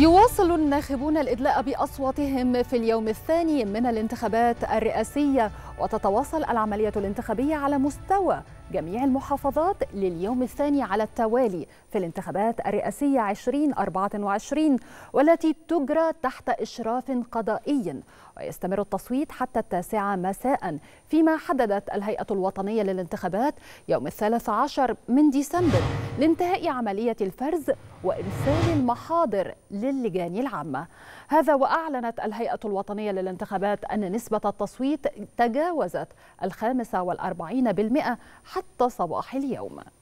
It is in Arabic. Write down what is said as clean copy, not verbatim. يواصل الناخبون الإدلاء بأصواتهم في اليوم الثاني من الانتخابات الرئاسية، وتتواصل العملية الانتخابية على مستوى جميع المحافظات لليوم الثاني على التوالي في الانتخابات الرئاسية 2024 والتي تجرى تحت إشراف قضائي، ويستمر التصويت حتى 9 مساء، فيما حددت الهيئة الوطنية للانتخابات يوم 13 من ديسمبر لانتهاء عملية الفرز وإرسال المحاضر للجان العامة. هذا وأعلنت الهيئة الوطنية للانتخابات أن نسبة التصويت تجاوزت 45% حتى صباح اليوم.